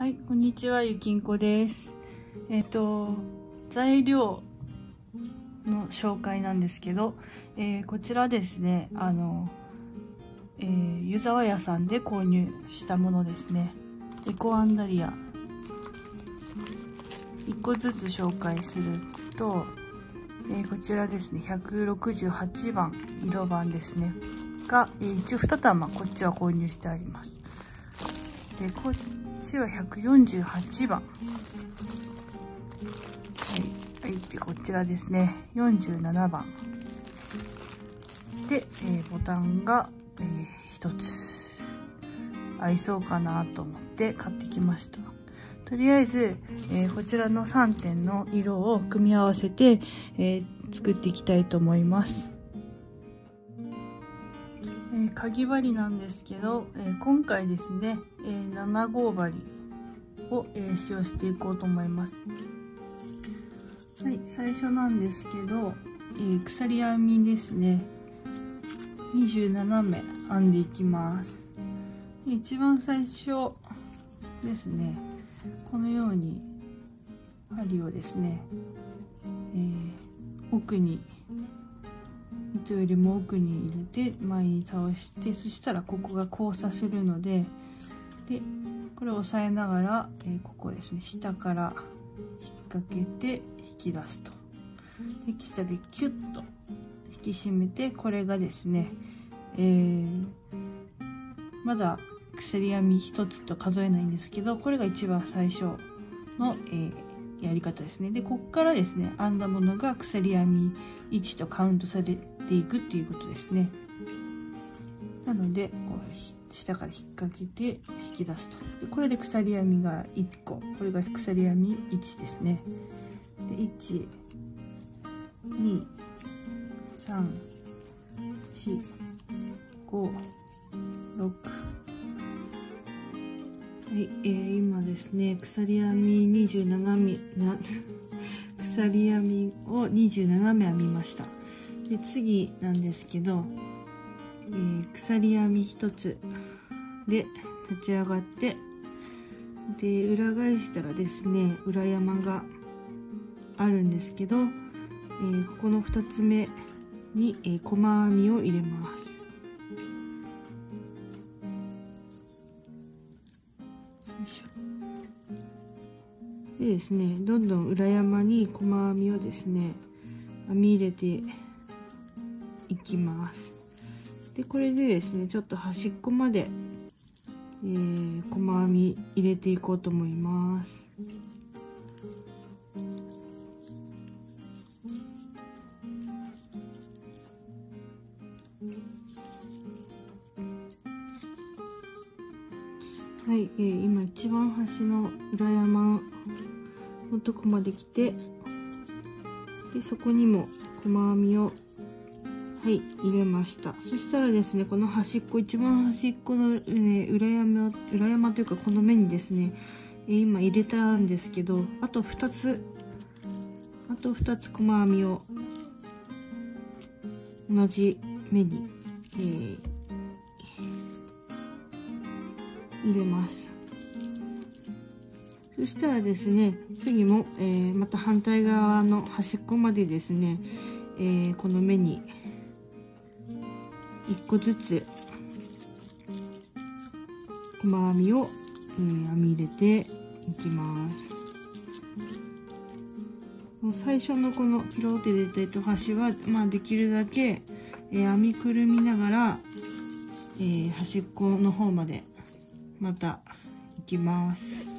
はい、こんにちは、ゆきんこです。材料の紹介なんですけど、こちらですね、湯沢屋さんで購入したものですね。エコアンダリア。1個ずつ紹介すると、こちらですね、168番、色番ですね。が、一応2玉、こっちは購入してあります。で、こっちは148番。はい。で、こちらですね、47番。で、ボタンが、1つ。合いそうかなと思って買ってきました。とりあえず、こちらの3点の色を組み合わせて、作っていきたいと思います。かぎ針なんですけど、今回ですね、7号針を、使用していこうと思います。はい、最初なんですけど、鎖編みですね、27目編んでいきます。一番最初ですね、このように針をですね、奥に糸よりも奥に入れて前に倒して、そしたらここが交差するので、でこれを押さえながら、ここですね、下から引っ掛けて引き出すと。で下でキュッと引き締めて、これがですね、まだ鎖編み1つと数えないんですけど、これが一番最初の、やり方ですね。でこっからですね、編んだものが鎖編み1とカウントされていくっていうことですね。なのでこう下から引っ掛けて引き出すと。でこれで鎖編みが1個、これが鎖編み1ですね。で1 2 3 4 5 6。はい、今ですね、鎖編みを27目編みました。で次なんですけど、鎖編み1つで立ち上がって、で裏返したらですね、裏山があるんですけど、ここの2つ目に、細編みを入れます。でですね、どんどん裏山に細編みをですね、編み入れていきます。でこれでですね、ちょっと端っこまで、細編み入れていこうと思います。はい、今一番端の裏山のとこまで来て、でそこにも細編みを、はい、入れました。そしたらですね、この端っこ、一番端っこの、裏山というか、この目にですね、今入れたんですけど、あと2つ細編みを同じ目に、入れます。そしたらですね、次も、また反対側の端っこまでですね、この目に1個ずつ細編みを、編み入れていきます。最初のこのピローって出た糸端は、まあ、できるだけ、編みくるみながら、端っこの方までまたいきます。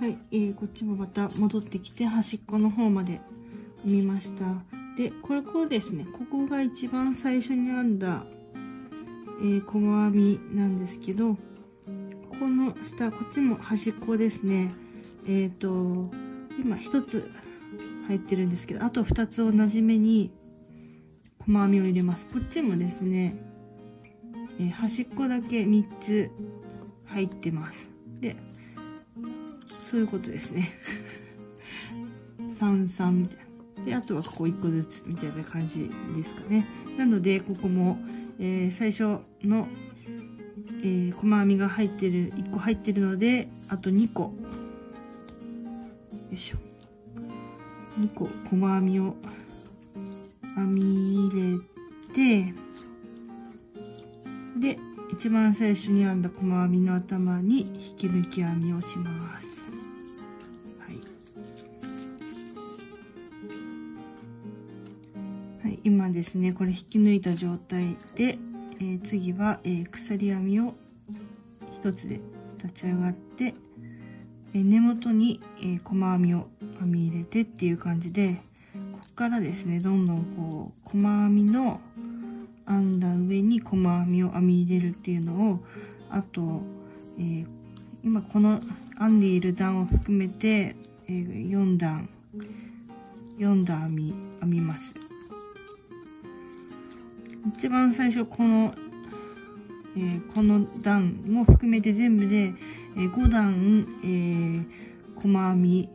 はい、こっちもまた戻ってきて、端っこの方まで編みました。でこれですね、ここが一番最初に編んだ、細編みなんですけど、ここの下、こっちも端っこですね。今1つ入ってるんですけど、あと2つ同じ目に細編みを入れます。こっちもですね、端っこだけ3つ入ってます。でそういうことですね33みたいな。であとはここ1個ずつみたいな感じですかね。なのでここも、最初の、細編みが入ってる1個入ってるのであと2個よいしょ2個細編みを編み入れて、で一番最初に編んだ細編みの頭に引き抜き編みをします。はい、今ですねこれ引き抜いた状態で、次は、鎖編みを1つで立ち上がって、根元に、細編みを編み入れてっていう感じで、ここからですねどんどんこう細編みの編んだ上に細編みを編み入れるっていうのを、あと、今この編んでいる段を含めて、4段編みます。一番最初この段も含めて全部で5段、細編み、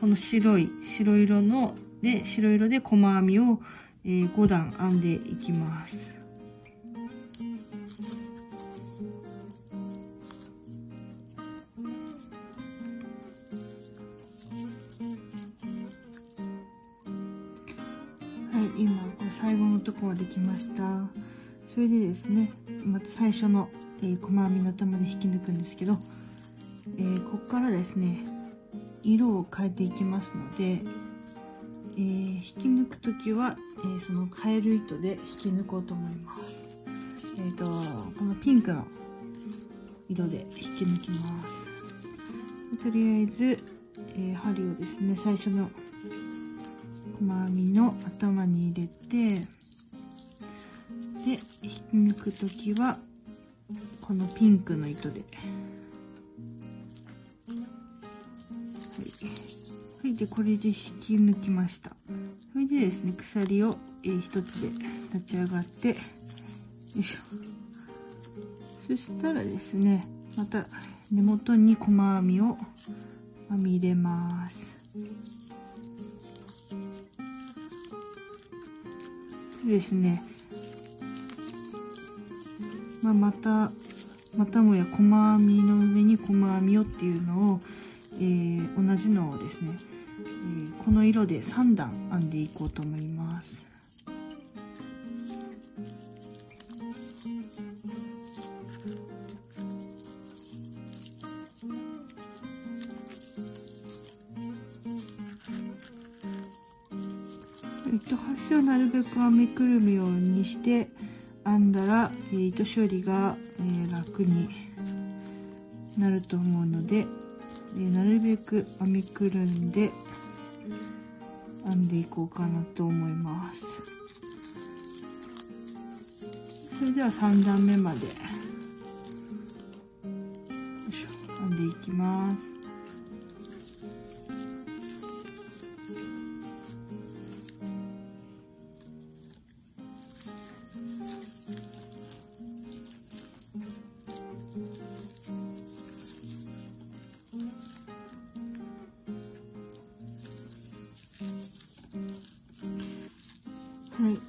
この白色で細編みを5段編んでいきます。はい、今最後のところはできました。それでですね、まず最初の、細編みの頭で引き抜くんですけど、ここからですね、色を変えていきますので。引き抜くときは、そのカエル糸で引き抜こうと思います。このピンクの色で引き抜きます。とりあえず、針をですね最初の細編みの頭に入れて、で引き抜くときはこのピンクの糸で。はい、でこれで引き抜きました。それでですね鎖を1つで立ち上がってよいしょ。そしたらですねまた根元に細編みを編み入れます。でですね、またもや細編みの上に細編みをっていうのを同じのをですね、この色で3段編んでいこうと思います。糸端をなるべく編みくるむようにして編んだら、糸処理が、楽になると思うので。なるべく編みくるんで編んでいこうかなと思います。それでは3段目まで編んでいきます。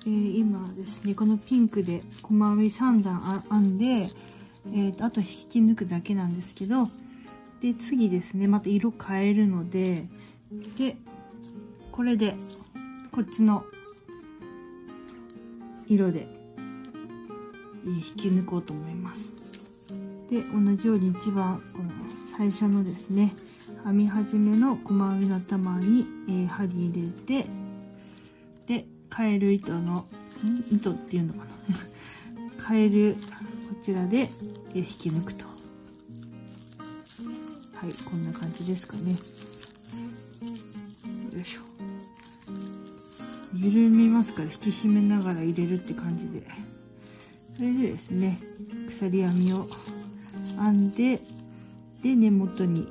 今ですねこのピンクで細編み3段編んで、あと引き抜くだけなんですけど、で次ですねまた色変えるので、でこれでこっちの色で引き抜こうと思います。で同じように一番この最初のですね編み始めの細編みの頭に、針入れて、でカエル糸の糸っていうのかなカエルこちらで引き抜くと。はいこんな感じですかね。よいしょ緩みますから引き締めながら入れるって感じで。それでですね鎖編みを編んで、で根元に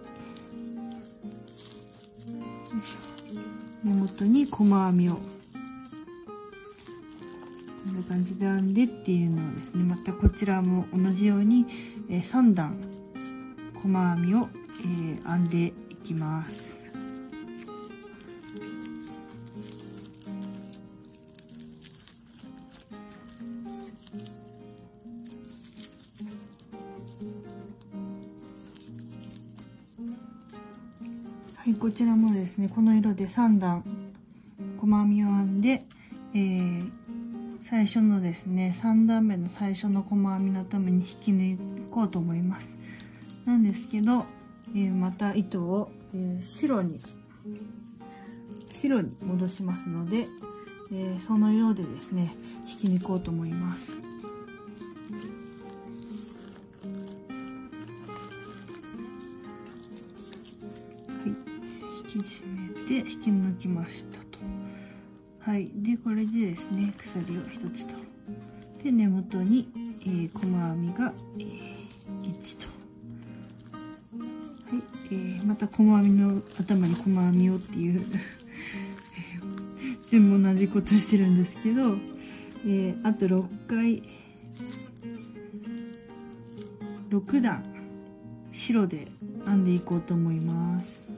細編みをこんな感じなんでっていうのをですね、またこちらも同じように3段細編みを編んでいきます。こちらもですね、この色で3段細編みを編んで、最初のですね3段目の最初の細編みのために引き抜こうと思います。なんですけど、また糸を、白に戻しますので、その色でですね引き抜こうと思います。引き締めて引き抜きましたと。はい、でこれでですね鎖を1つとで根元に、細編みが、1と、はい、また細編みの頭に細編みをっていう全部同じことしてるんですけど、あと6段白で編んでいこうと思います。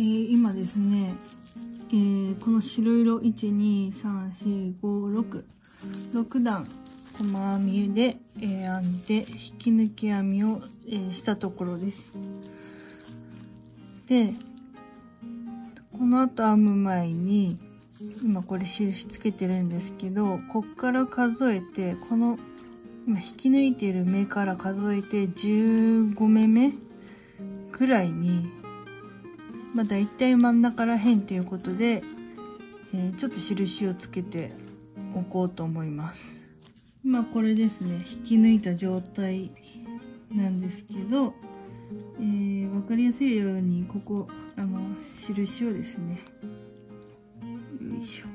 今ですね、この白色 1,2,3,4,5,6 段細編みで、編んで引き抜き編みを、したところです。でこのあと編む前に今これ印つけてるんですけど、こっから数えてこの今引き抜いている目から数えて15目目くらいに。まあ、だいたい真ん中らへんということで、ちょっと印をつけておこうと思います。今これですね引き抜いた状態なんですけど、分かりやすいようにここ印をですねよいしょちょ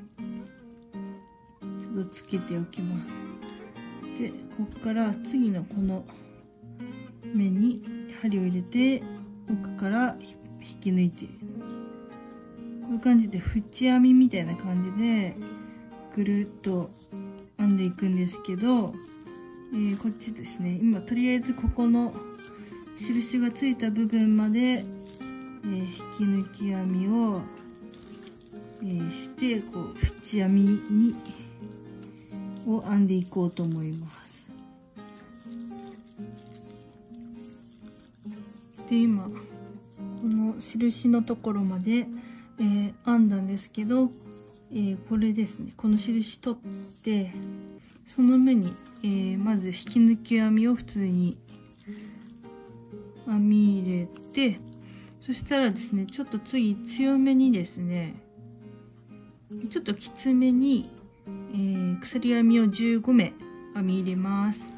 っとつけておきます。でここから次のこの目に針を入れて奥から引き抜いて、こういう感じで縁編みみたいな感じでぐるっと編んでいくんですけど、こっちですね今とりあえずここの印がついた部分まで、引き抜き編みを、してこう縁編みを編んでいこうと思います。で今この印のところまで、編んだんですけど、これですねこの印取ってその目に、まず引き抜き編みを普通に編み入れて、そしたらですねちょっと次強めにですねちょっときつめに、鎖編みを15目編み入れます。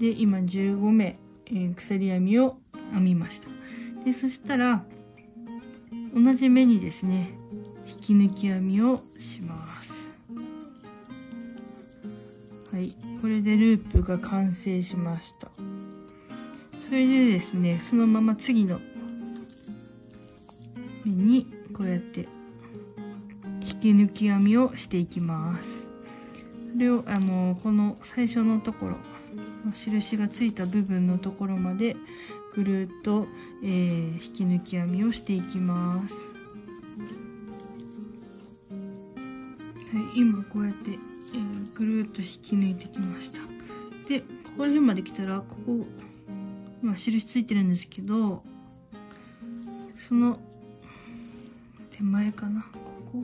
で今15目、鎖編みを編みました。でそしたら同じ目にですね引き抜き編みをします。はい、これでループが完成しました。それでですねそのまま次の目にこうやって引き抜き編みをしていきます。それをこの最初のところ印がついた部分のところまでぐるっと、引き抜き編みをしていきます。はい、今こうやって、ぐるっと引き抜いてきました。でここら辺まで来たらここ今印ついてるんですけど、その手前かなここ。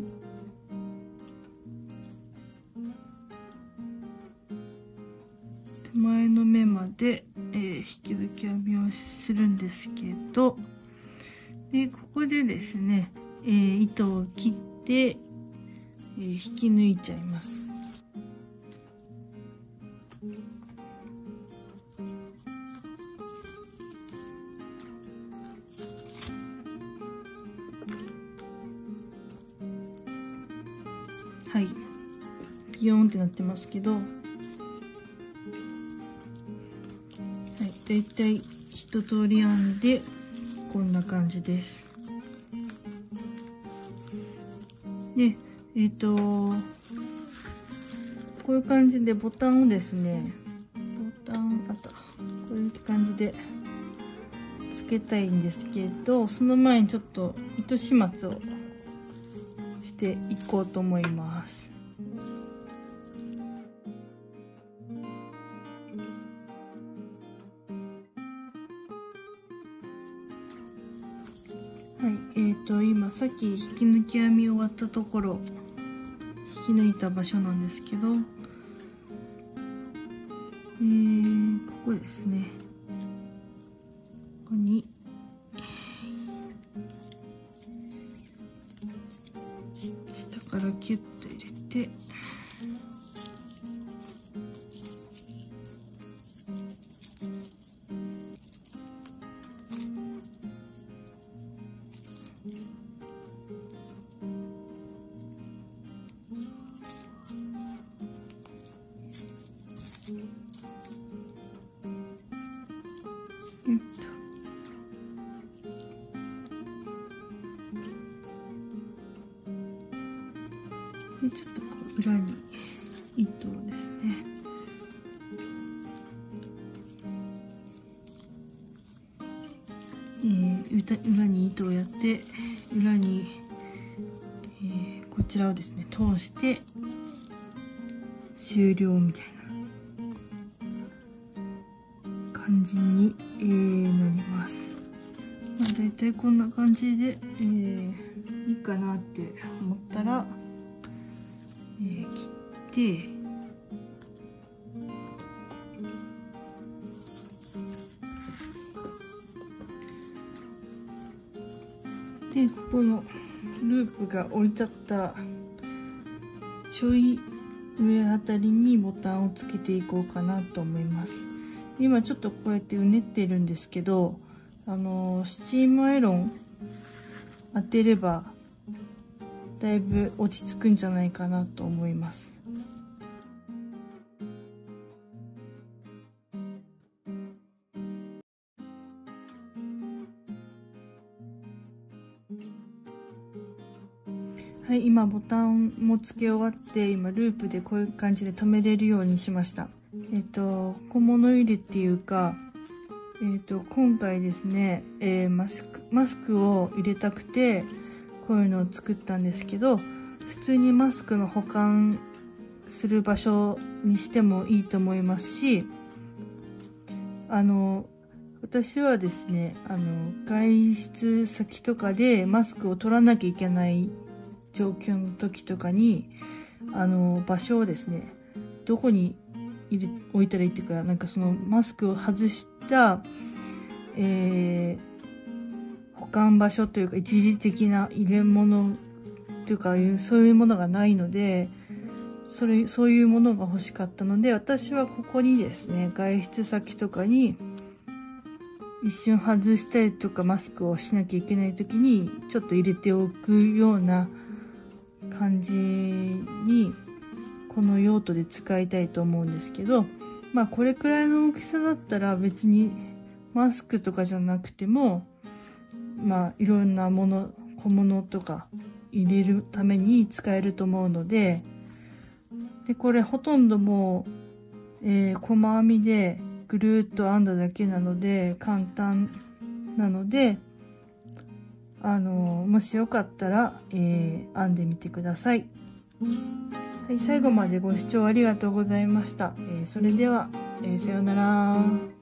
前の目まで、引き抜き編みをするんですけど、でここでですね、糸を切って、引き抜いちゃいます。はい、ギヨーンってなってますけど、はい、だいたい一通り編んでこんな感じです。で、こういう感じでボタンをですね、ボタンあったこういう感じでつけたいんですけど、その前にちょっと糸始末をしていこうと思います。はい、今さっき引き抜き編み終わったところ、引き抜いた場所なんですけど、ここですね。ここに下からキュッと入れて、でちょっとこう裏に糸をですね、裏に糸をやって、裏に、こちらをですね通して終了みたいな感じに、なります。まあ、大体こんな感じで、いいかなって思ったら切って、でここのループが置いちゃったちょい上あたりにボタンをつけていこうかなと思います。今ちょっとこうやってうねってるんですけど、スチームアイロン当てればだいぶ落ち着くんじゃないかなと思います。はい、今ボタンもつけ終わって、今ループでこういう感じで留めれるようにしました。小物入れっていうか、今回ですね、マスクを入れたくてこういうのを作ったんですけど、普通にマスクの保管する場所にしてもいいと思いますし、私はですね、外出先とかでマスクを取らなきゃいけない状況の時とかに、場所をですね、どこに置いたらいいっていうか、なんかそのマスクを外した、保管場所というか、一時的な入れ物というか、そういうものがないので、そういうものが欲しかったので、私はここにですね、外出先とかに一瞬外したりとか、マスクをしなきゃいけない時にちょっと入れておくような感じに、この用途で使いたいと思うんですけど、まあこれくらいの大きさだったら別にマスクとかじゃなくても、まあいろんなもの、小物とか入れるために使えると思うので、でこれほとんどもう、細編みでぐるっと編んだだけなので簡単なので、もしよかったら、編んでみてください。はい、最後までご視聴ありがとうございました。それでは、さようなら。